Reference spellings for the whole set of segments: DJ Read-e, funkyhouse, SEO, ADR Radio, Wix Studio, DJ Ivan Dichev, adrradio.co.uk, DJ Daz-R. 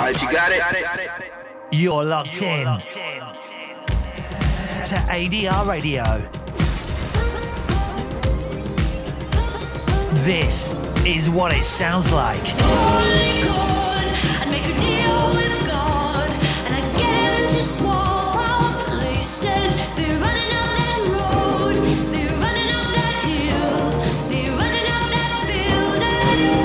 Alright, you got it? You're locked in to ADR Radio. This is what it sounds like. Holy God, I'd make a deal with God, and I'd get him to swallow our places. Be running up that road, be running up that hill, be running up that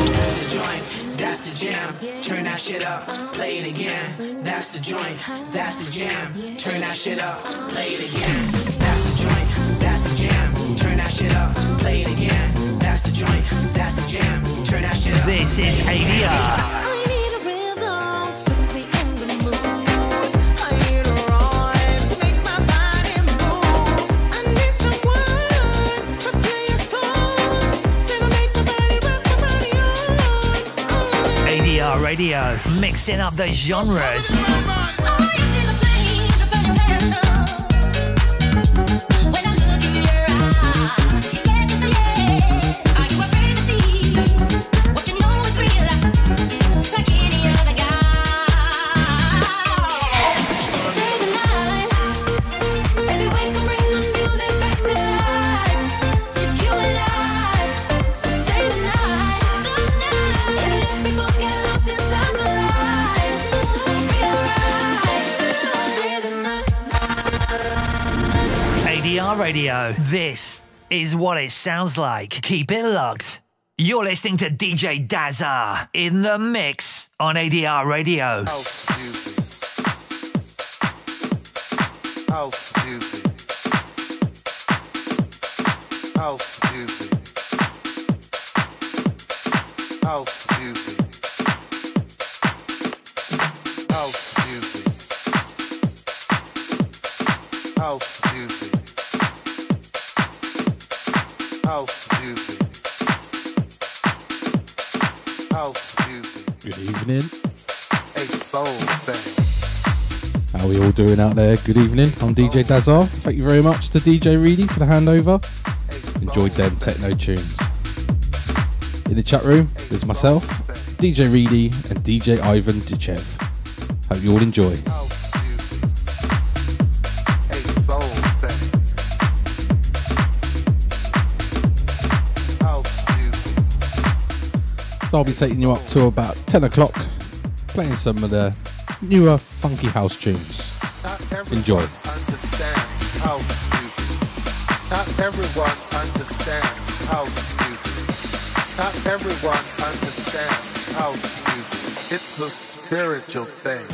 building. That's the joint, that's the jam. Turn that shit up, play it again. That's the joint, that's the jam. Turn that shit up, play it again. That's the joint, that's the jam. Turn that shit up, play it again. That's the joint, that's the jam. Turn that shit up. This is ADR. I need a rhythm to put me in the mood. I need a rhyme to make my body move. I need someone to play a song that'll make the body rock the body on. ADR Radio, mixing up the genres. Radio. This is what it sounds like. Keep it locked. You're listening to DJ Daz-R in the mix on ADR Radio. How stupid. How stupid. How stupid. How stupid. How stupid. How stupid. How stupid. How stupid. Good evening. A soul thing. How are we all doing out there? Good evening. I'm DJ Daz-R. Thank you very much to DJ Read-e for the handover. Enjoyed them techno tunes. In the chat room, there's myself, DJ Read-e and DJ Ivan Dichev. Hope you all enjoy. I'll be taking you up to about 10 o'clock, playing some of the newer funky house tunes. Enjoy. Understands house music. Not everyone understands house music. Not everyone understands house music. It's a spiritual thing.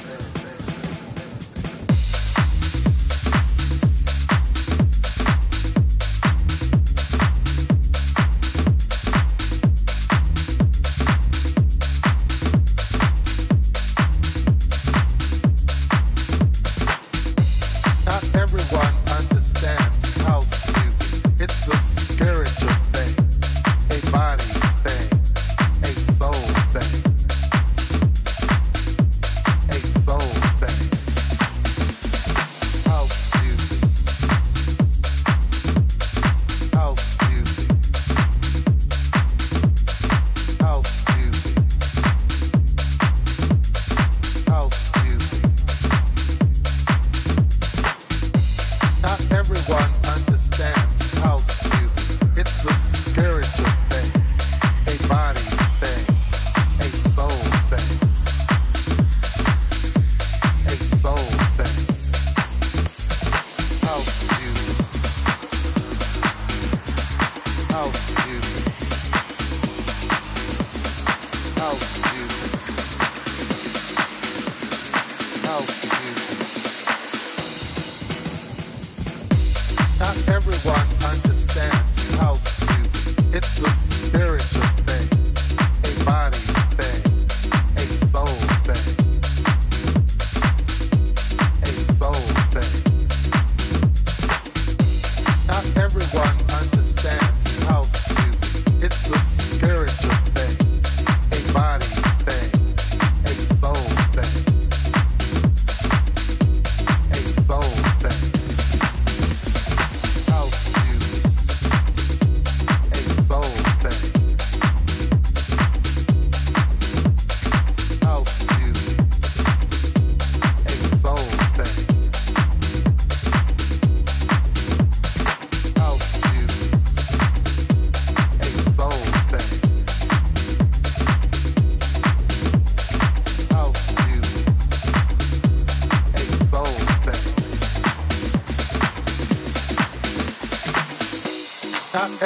Soul.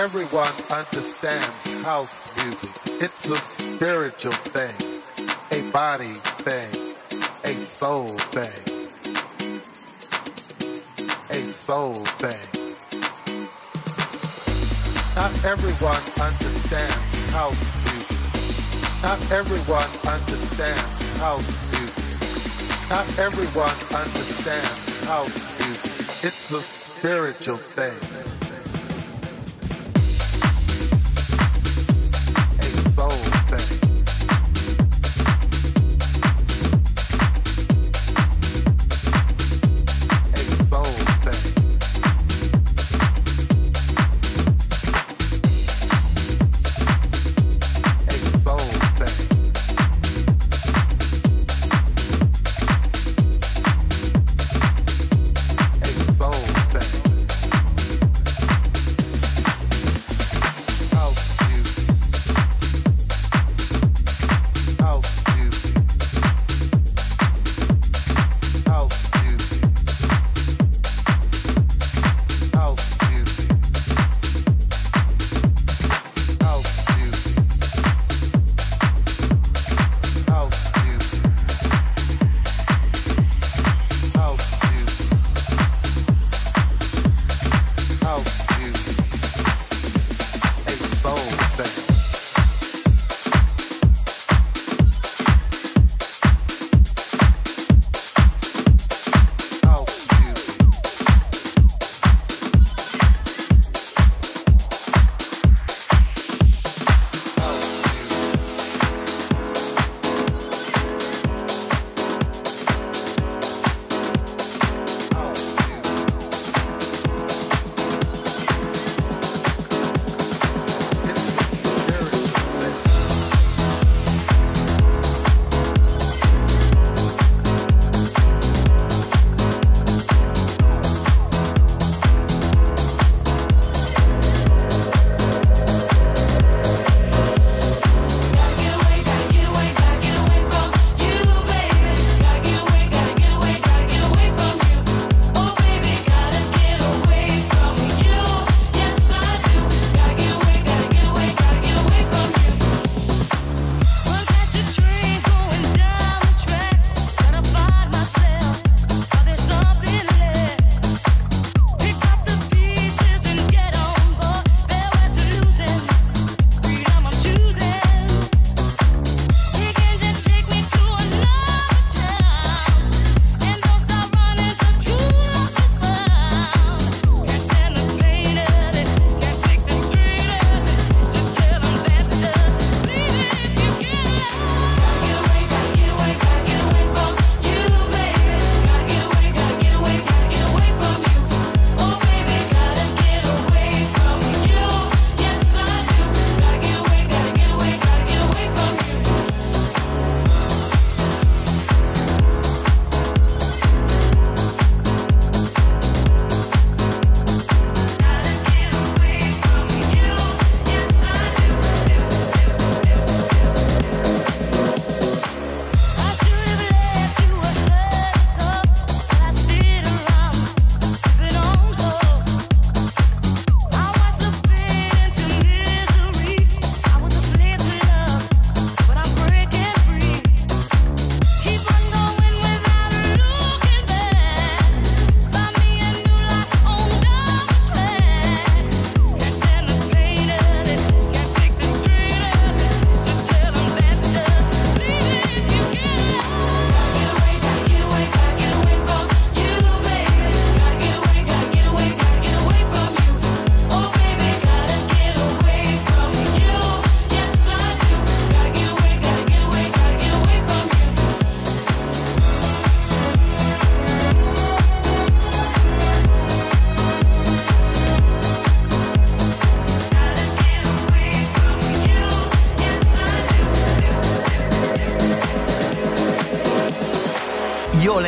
Everyone understands house music. It's a spiritual thing, a body thing, a soul thing, a soul thing. Not everyone understands house music. Not everyone understands house music. Not everyone understands house music. It's a spiritual thing.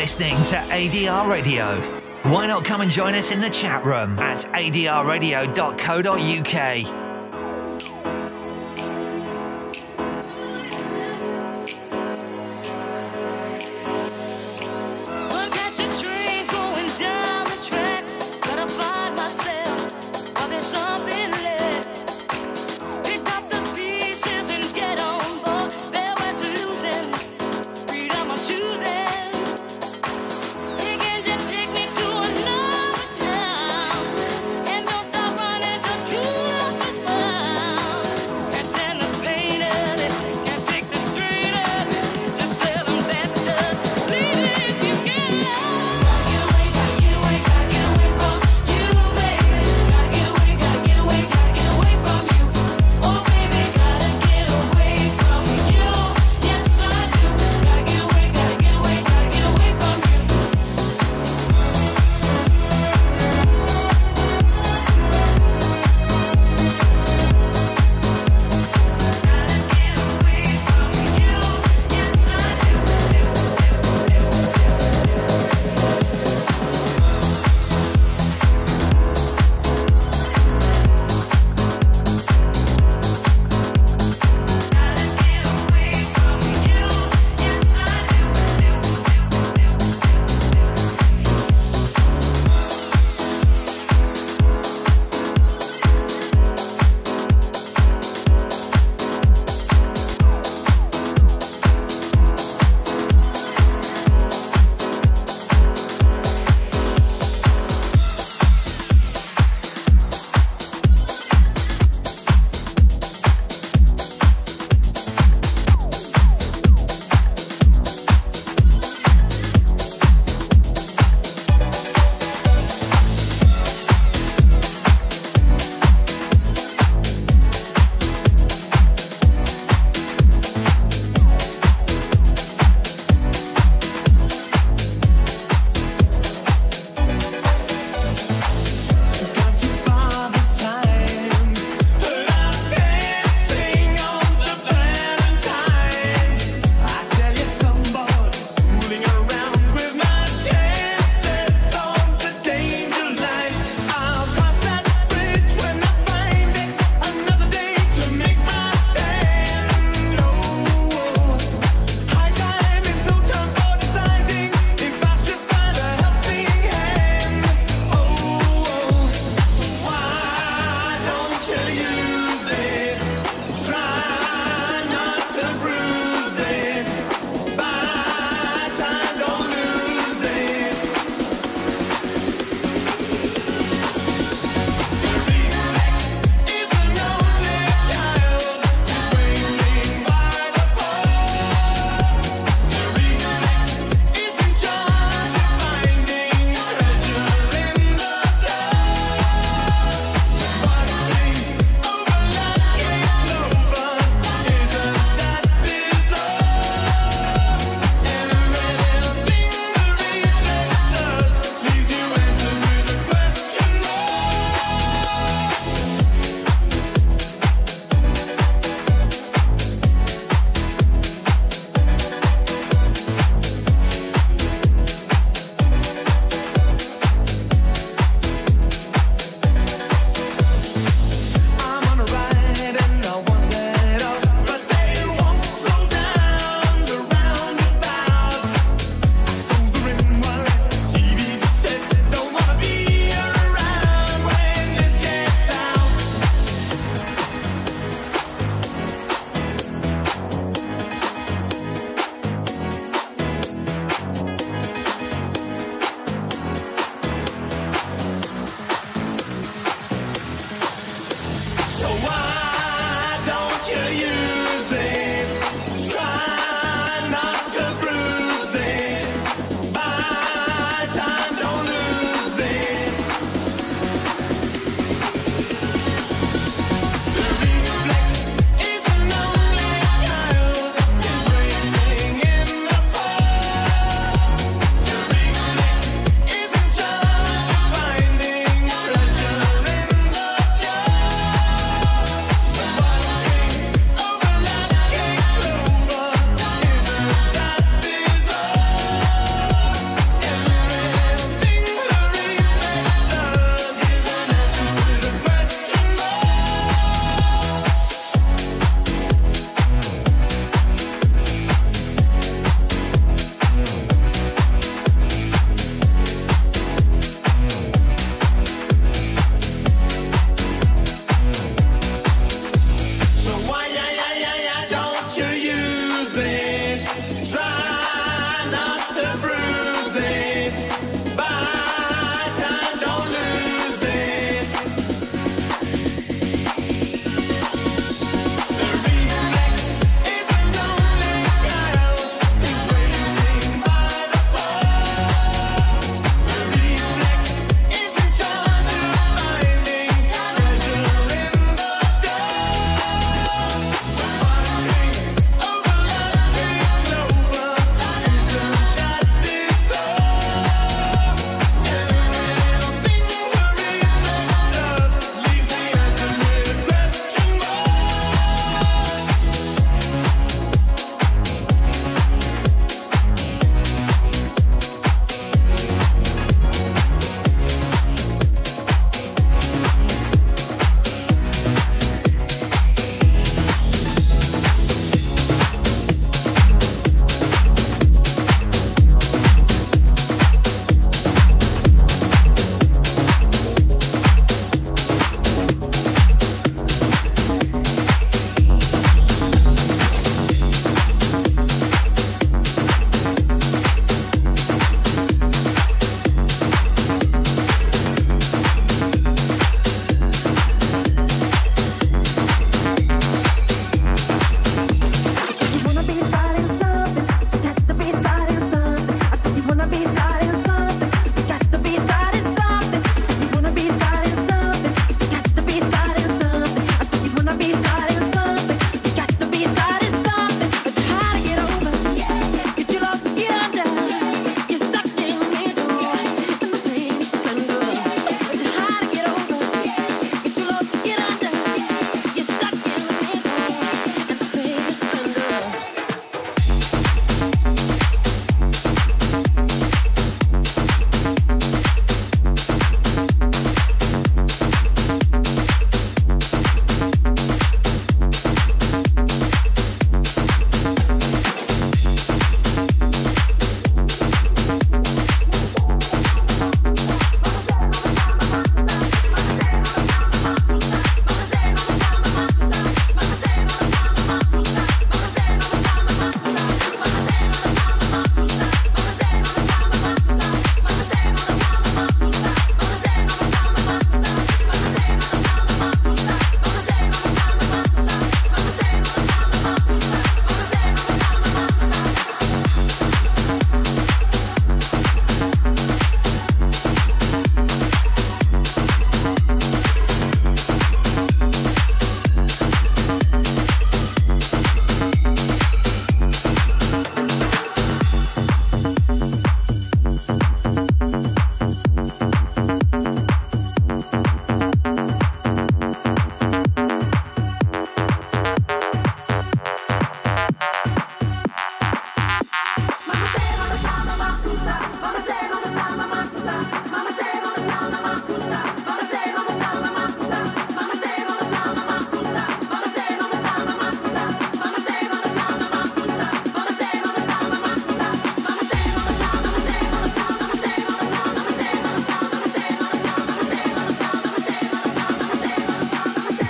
Listening to ADR Radio. Why not come and join us in the chat room at adrradio.co.uk. I've got your dream going down the track. Gotta find myself. I've been something left.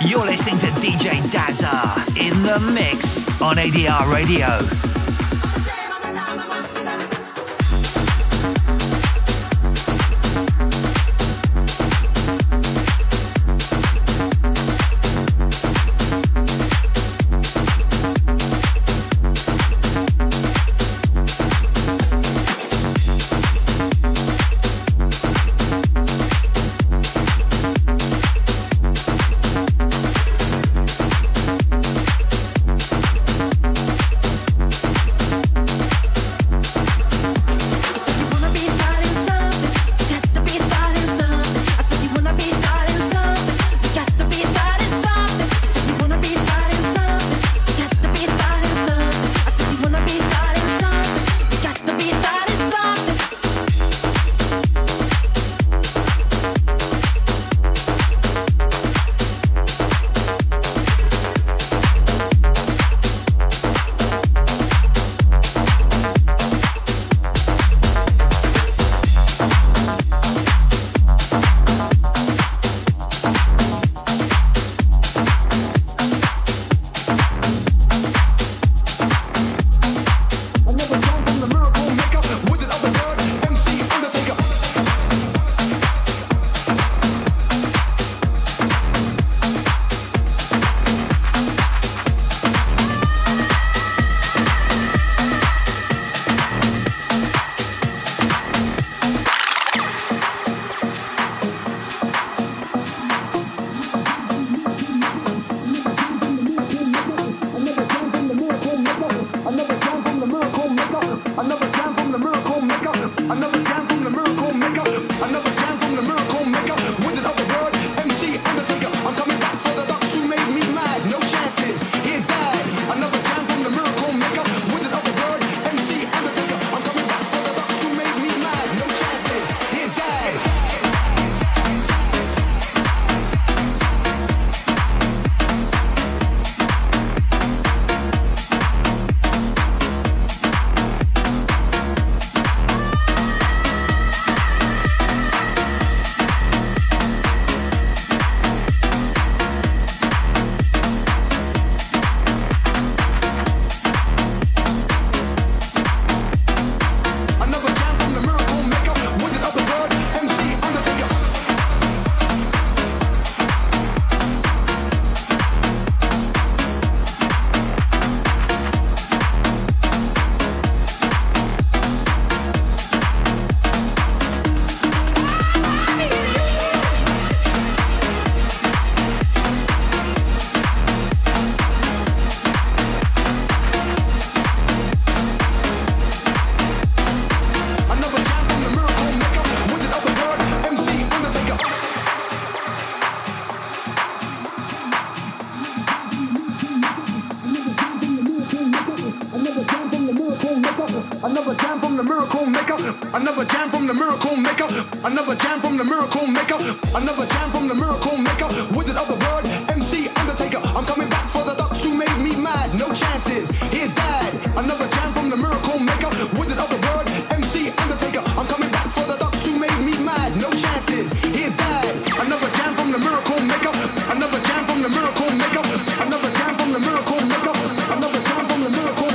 You're listening to DJ Daz-R in the mix on ADR Radio. Another jam from the miracle maker. Another jam from the miracle maker. Another jam from the miracle maker. Another jam from the miracle maker. Wizard of the word, MC Undertaker. I'm coming back for the ducks who made me mad. No chances. Here's Dad. Another jam from the miracle maker. Wizard of the word, MC Undertaker. I'm coming back for the ducks who made me mad. No chances. Here's Dad. Another jam from the miracle maker. Another jam from the miracle maker. Another jam from the miracle maker. Another jam from the miracle maker. Another jam from the miracle maker.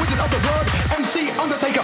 Wizard of the word, MC Undertaker.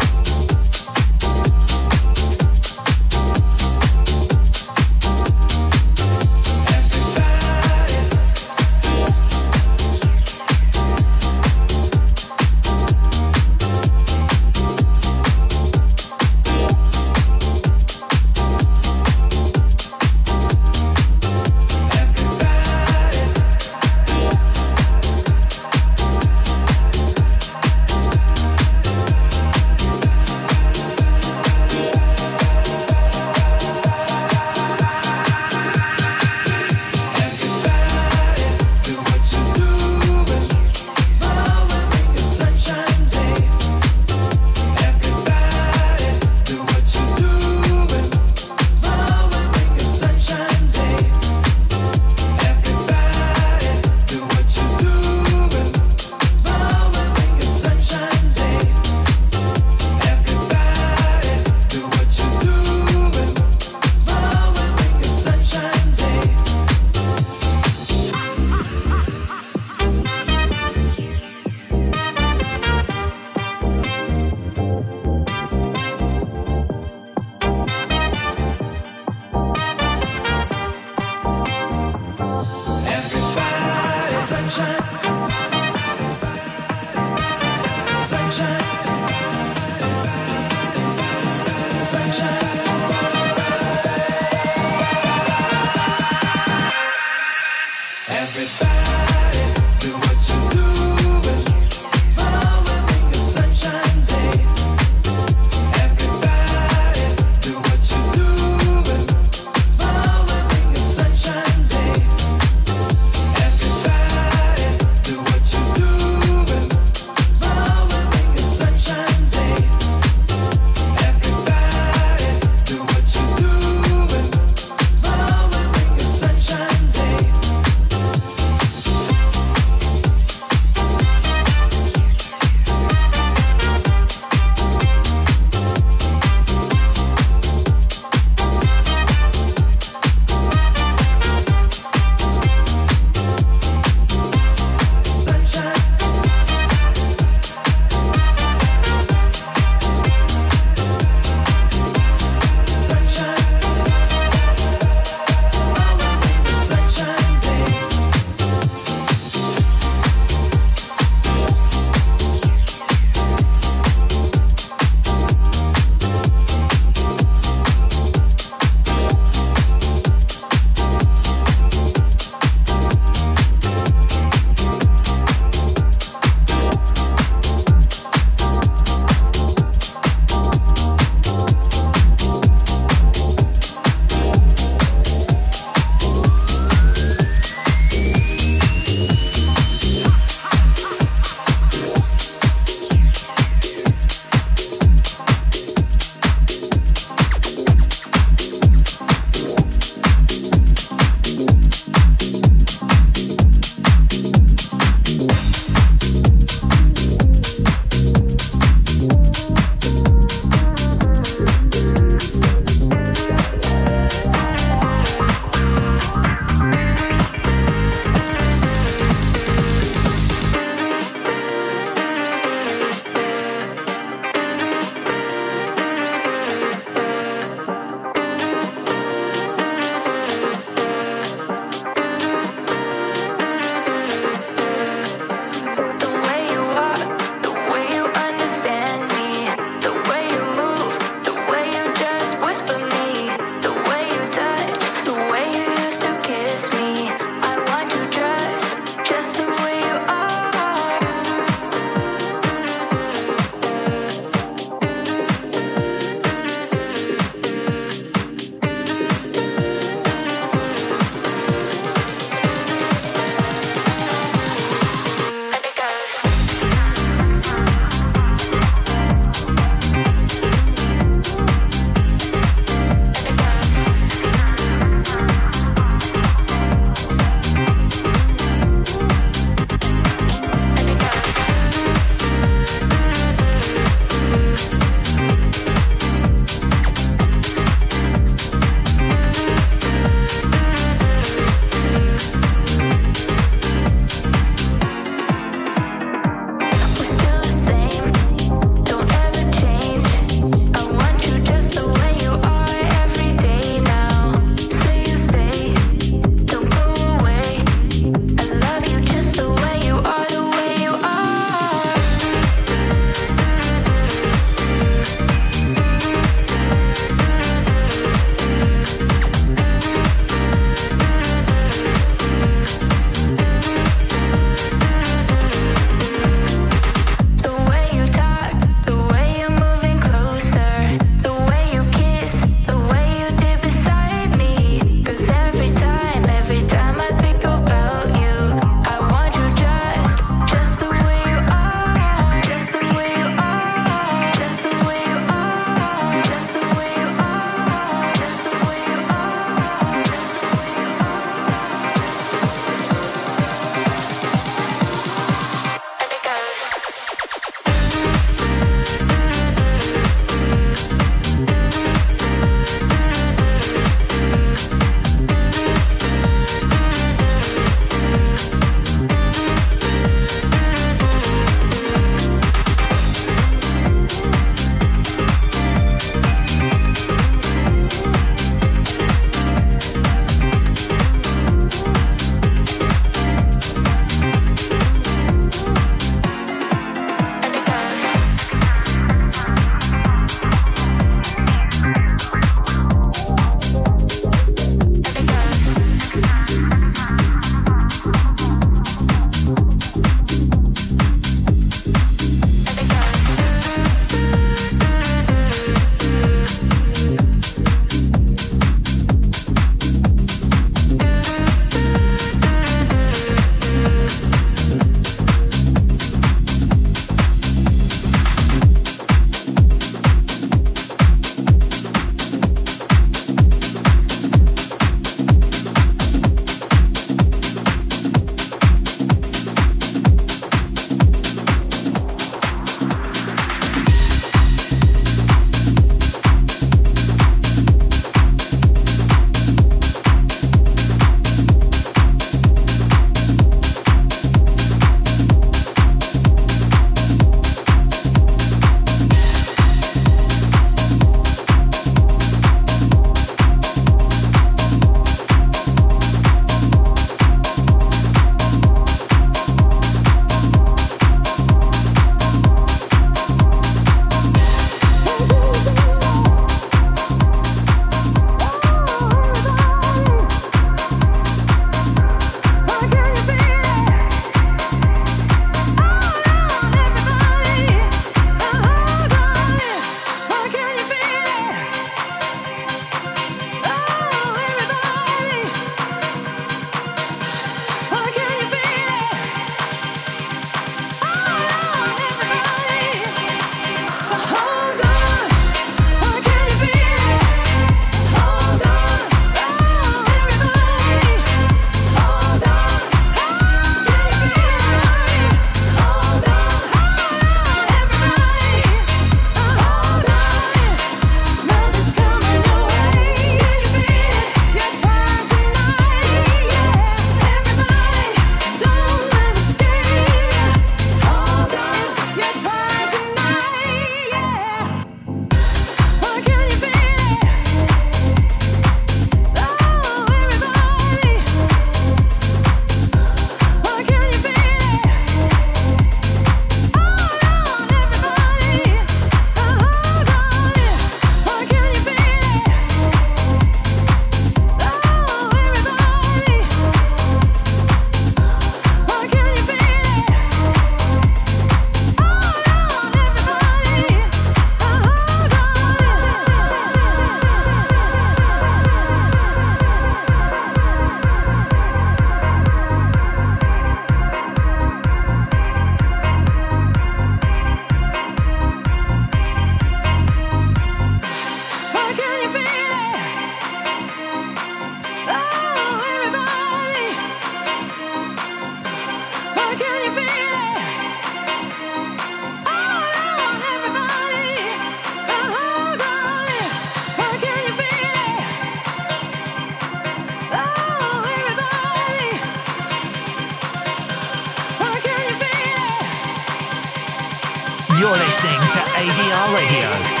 You're listening to ADR Radio.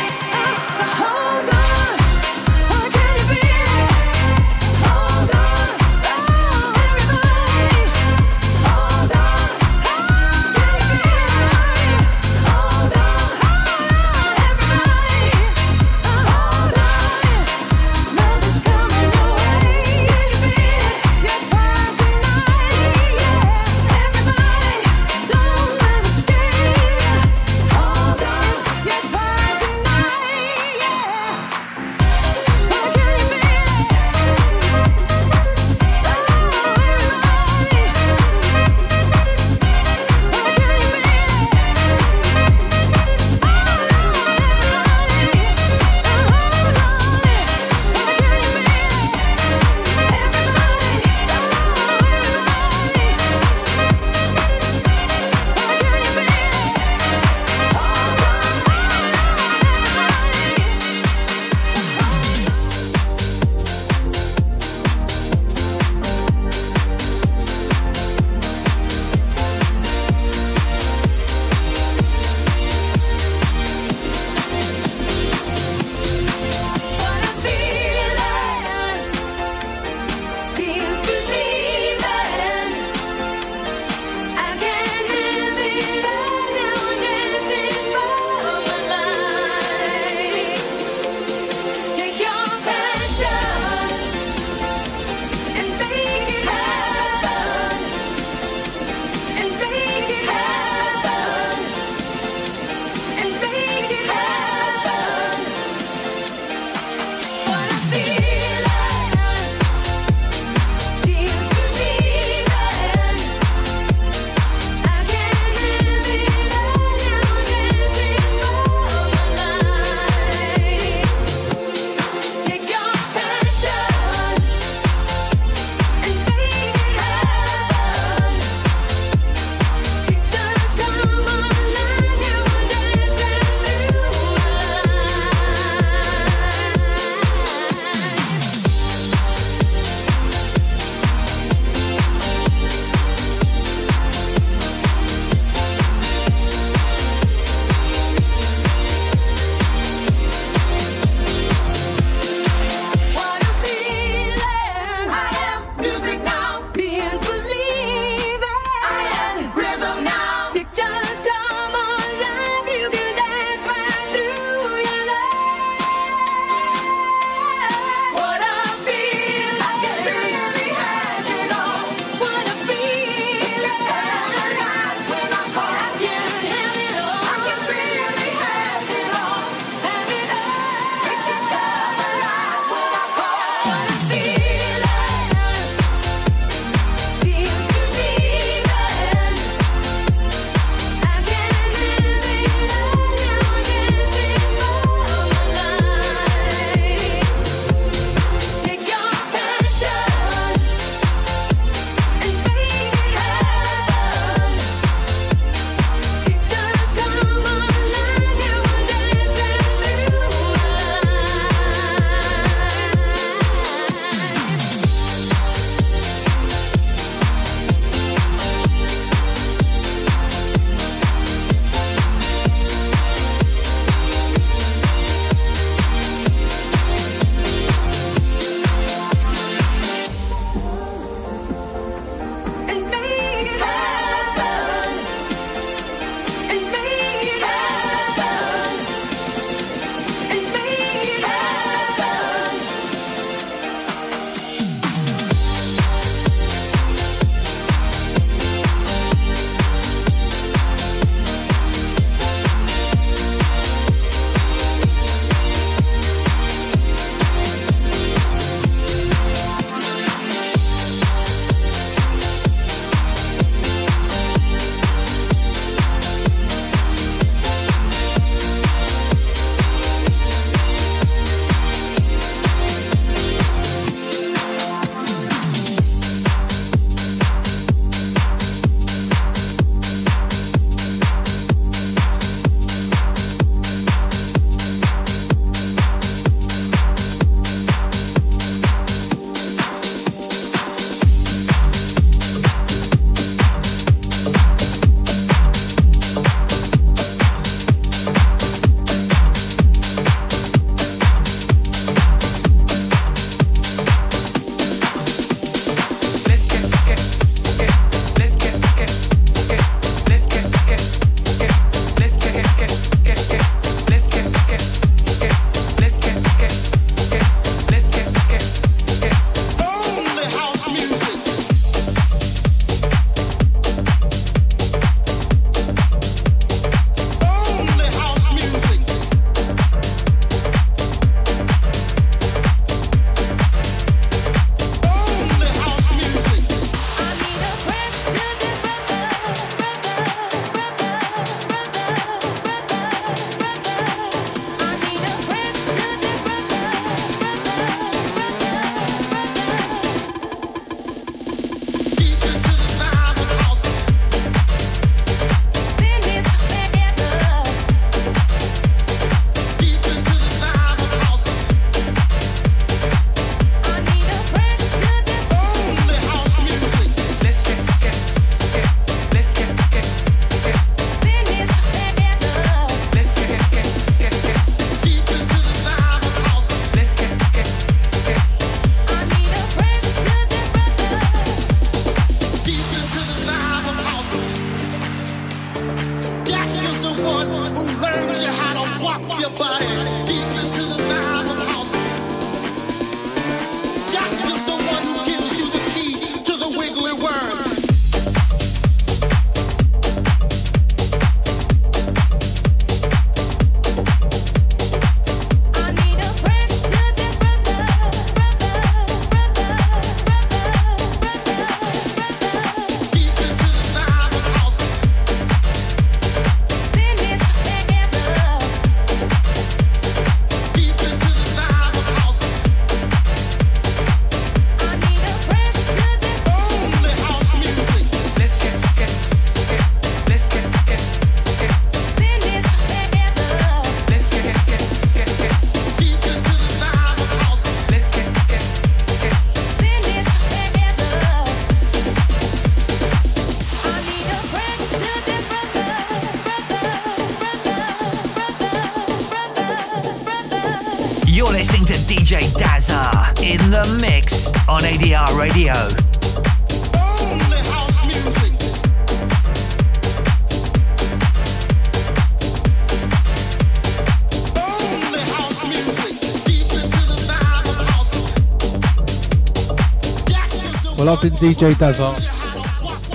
I've been DJ Daz-R.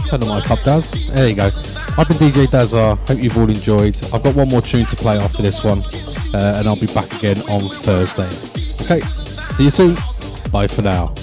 Turn on my pub, Daz. There you go. I've been DJ Daz-R. Hope you've all enjoyed. I've got one more tune to play after this one, and I'll be back again on Thursday. Okay, see you soon. Bye for now.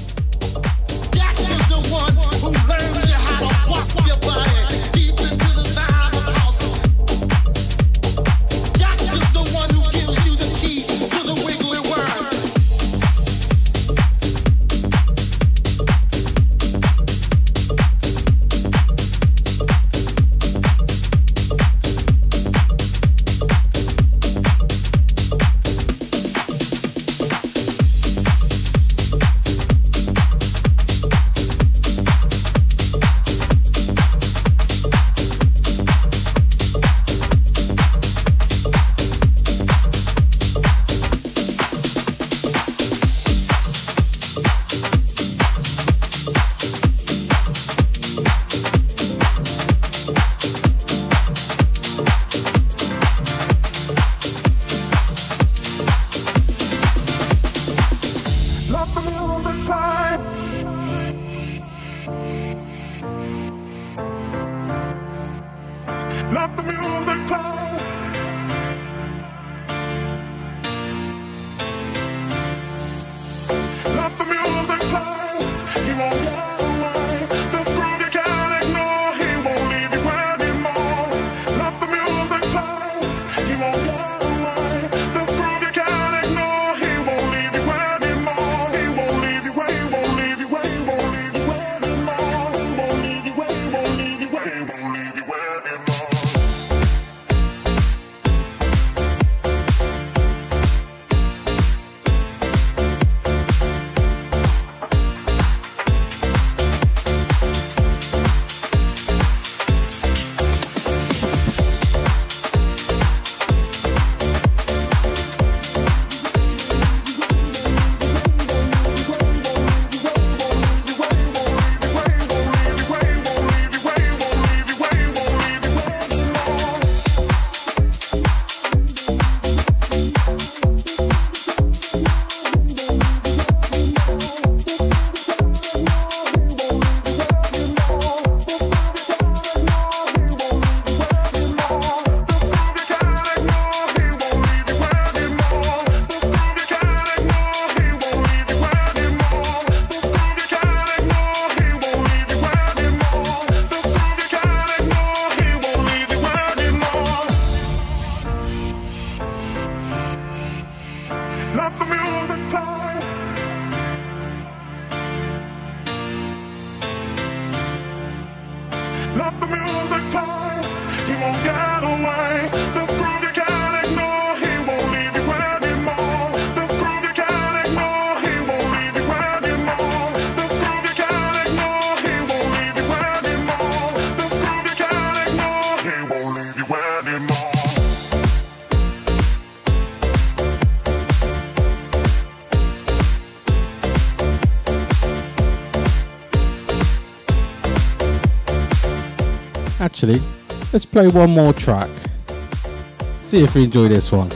Actually, let's play one more track. See if we enjoy this one.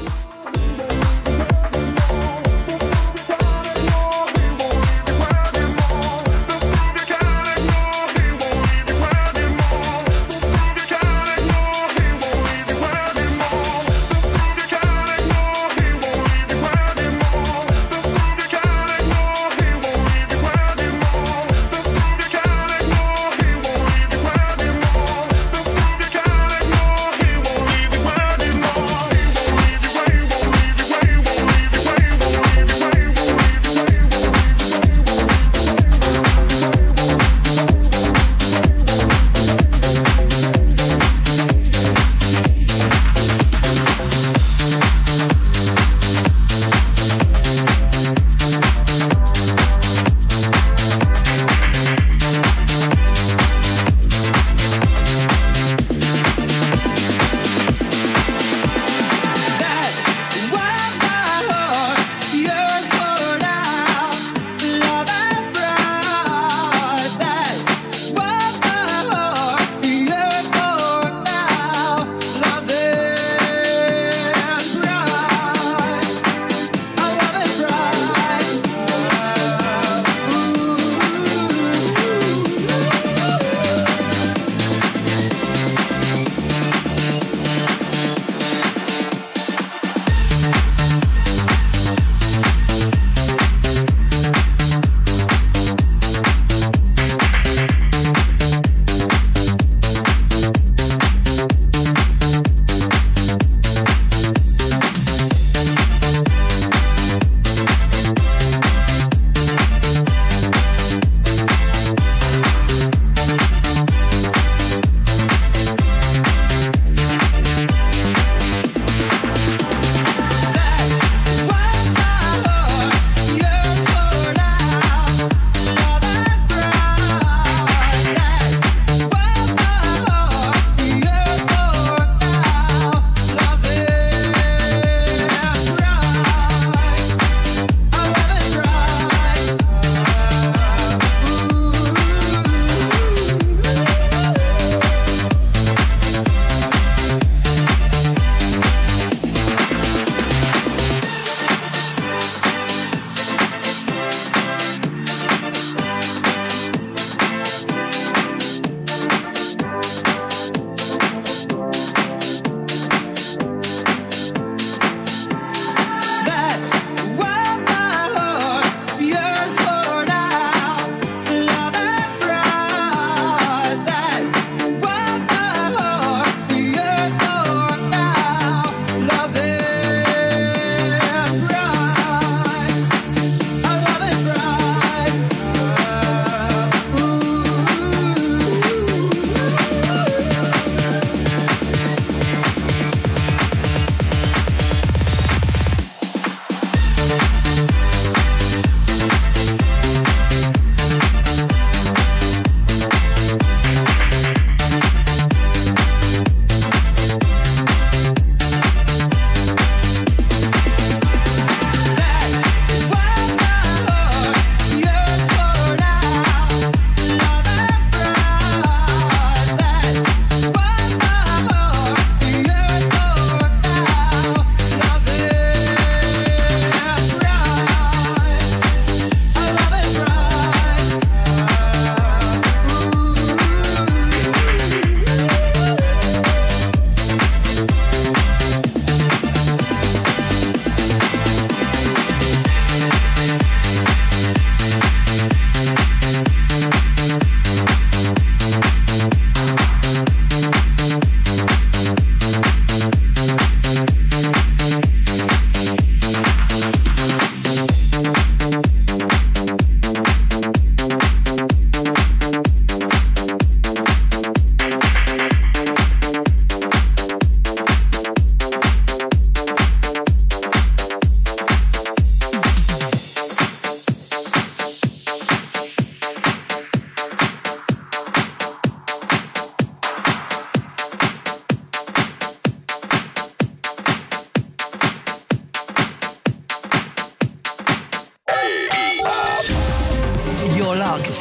locked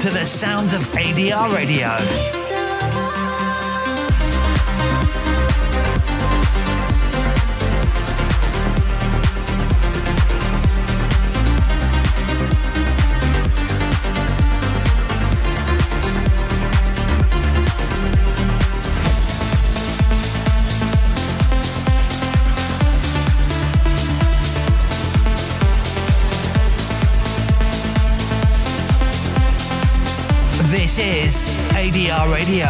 to the sounds of ADR Radio. This is ADR Radio.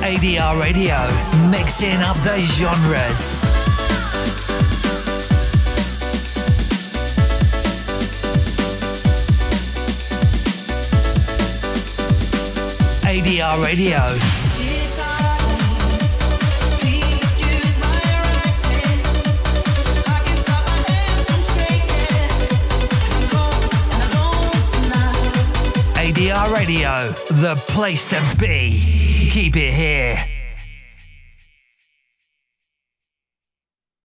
ADR Radio, mixing up the genres. ADR Radio. ADR Radio, the place to be. Keep it here.